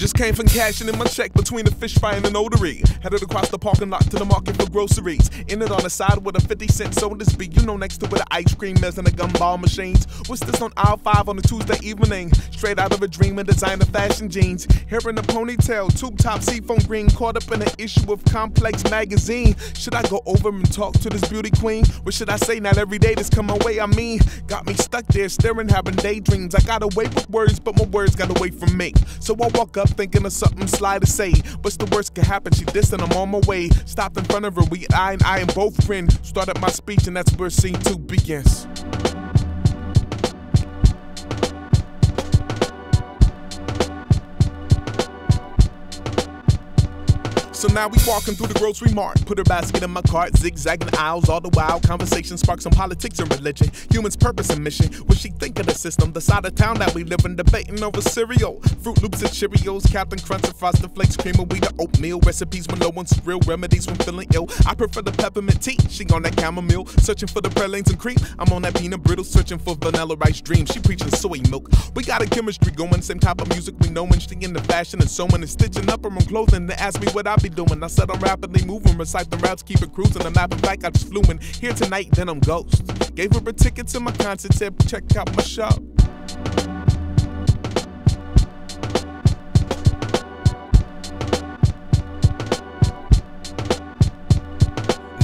Just came from cashing in my check between the fish fry and the notary. Headed across the parking lot to the market for groceries. Ended on the side with a 50-cent sodas be, you know, next to where the ice cream is and the gumball machines. What's this on aisle 5 on a Tuesday evening? Straight out of a dream of designer fashion jeans. Hair in a ponytail, tube top, seafoam green. Caught up in an issue of Complex magazine. Should I go over and talk to this beauty queen? What should I say? Not every day this come my way, I mean. Got me stuck there, staring, having daydreams. I got away with words, but my words got away from me. So I walk up thinking of something sly to say. What's the worst could happen? She dissing, I'm on my way. Stopped in front of her, we eye and both grin. Started my speech and that's where scene 2 begins. So now we walking through the grocery mart. Put her basket in my cart, zigzagging aisles all the while. Conversation sparks on politics and religion, humans' purpose and mission. What she think of the system, the side of town that we live in, debating over cereal, Fruit Loops and Cheerios, Captain Crunch and Frosted Flakes, cream and wheat, oatmeal recipes when no one's real, remedies when feeling ill. I prefer the peppermint tea. She on that chamomile, searching for the pralines and cream. I'm on that peanut brittle, searching for vanilla rice dreams. She preaching soy milk. We got a chemistry going, same type of music we know, and she in the fashion and sewing and stitching up her own clothing. They ask me what I be doing. I said I'm rapidly moving, recycling routes, keep it cruising. I'm out and back, I just flew in here tonight, then I'm ghost. Gave her a ticket to my concert, said check out my shop.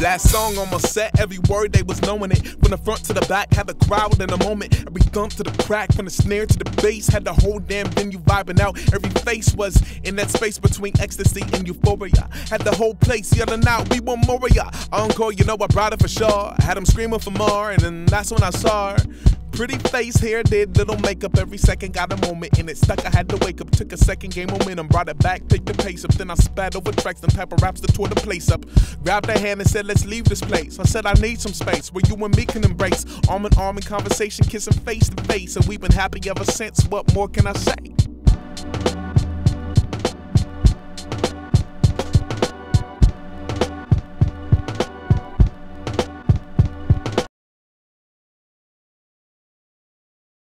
Last song on my set, every word they was knowing it. From the front to the back, had the crowd in a moment. Every thump to the crack, from the snare to the bass, had the whole damn venue vibing out. Every face was in that space between ecstasy and euphoria. Had the whole place yelling out, we want more of ya. Encore, you know I brought it for sure. Had them screaming for more, and then that's when I saw her. Pretty face, hair, did little makeup. Every second got a moment in it. Stuck, I had to wake up. Took a second, gained momentum. Brought it back, picked the pace up. Then I spat over tracks and pepper raps that tore the place up. Grabbed her hand and said, let's leave this place. I said, I need some space where you and me can embrace. Arm in arm in conversation, kissing face to face. And we've been happy ever since. What more can I say?